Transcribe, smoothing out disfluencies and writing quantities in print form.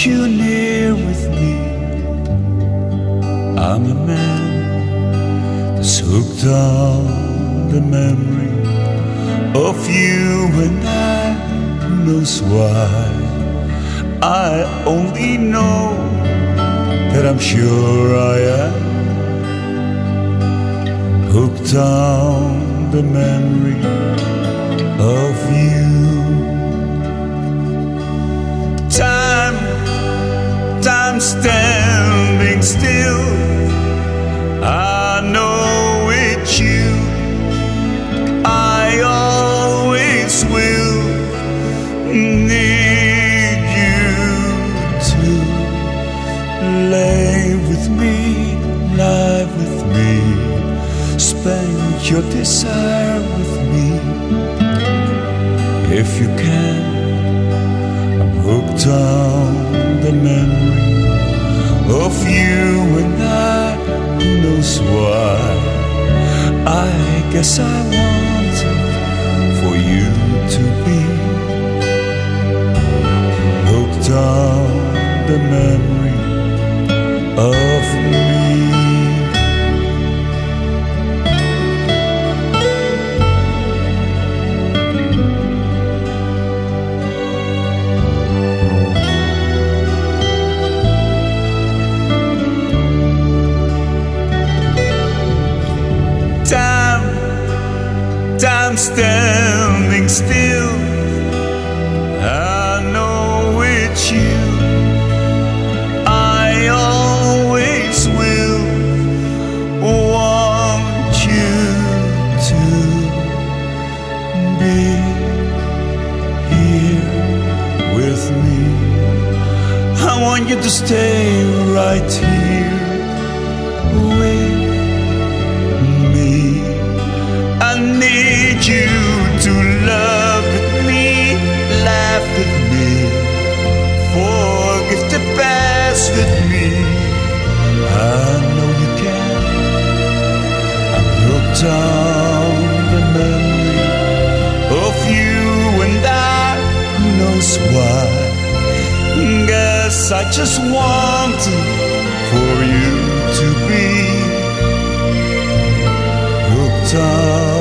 want you near with me. I'm a man that's hooked on the memory of you, and I, who knows why? I only know that I'm sure I am hooked on the memory of you. Time standing still, I know it's you, I always will need you to lay with me, lie with me, spend your desire with me. If you can, I'm hooked on the memory of you, and I, who knows why? I guess I wanted for you to be hooked on the memory of me. Time standing still, I know it's you, I always will want you to be here with me. I want you to stay right here with me. I need you to love with me, laugh with me, forgive the past with me. I know you can. I'm hooked on the memory of you, and I, who knows why? Guess I just wanted for you to be hooked on